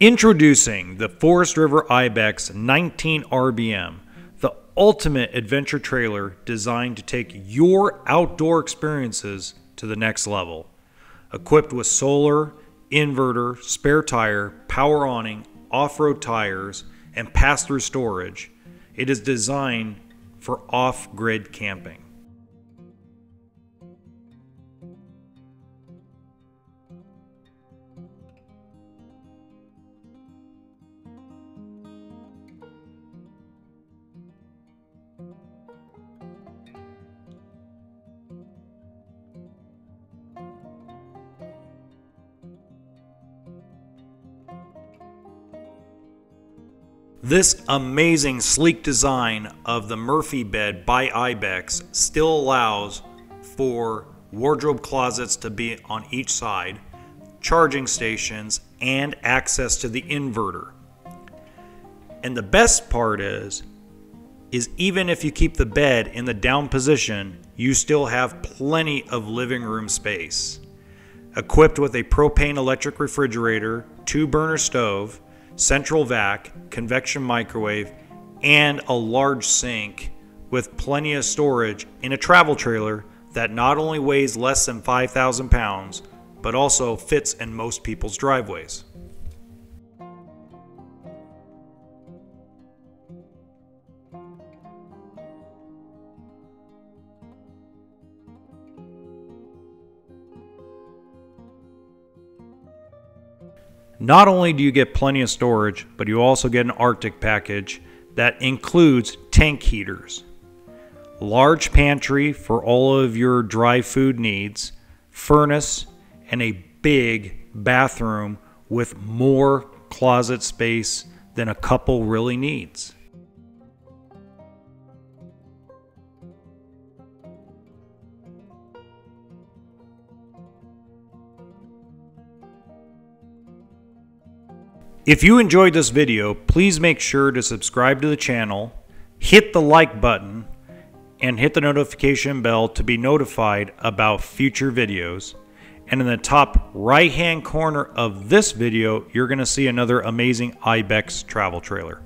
Introducing the Forest River Ibex 19RBM, the ultimate adventure trailer designed to take your outdoor experiences to the next level. Equipped with solar, inverter, spare tire, power awning, off-road tires, and pass-through storage, it is designed for off-grid camping. This amazing sleek design of the Murphy bed by Ibex still allows for wardrobe closets to be on each side, charging stations, and access to the inverter. And the best part is even if you keep the bed in the down position, you still have plenty of living room space. Equipped with a propane electric refrigerator, 2-burner stove, central vac, convection microwave, and a large sink with plenty of storage in a travel trailer that not only weighs less than 5,000 pounds, but also fits in most people's driveways. Not only do you get plenty of storage, but you also get an Arctic package that includes tank heaters, large pantry for all of your dry food needs, furnace, and a big bathroom with more closet space than a couple really needs. If you enjoyed this video, please make sure to subscribe to the channel, hit the like button, and hit the notification bell to be notified about future videos. And in the top right-hand corner of this video, you're going to see another amazing Ibex travel trailer.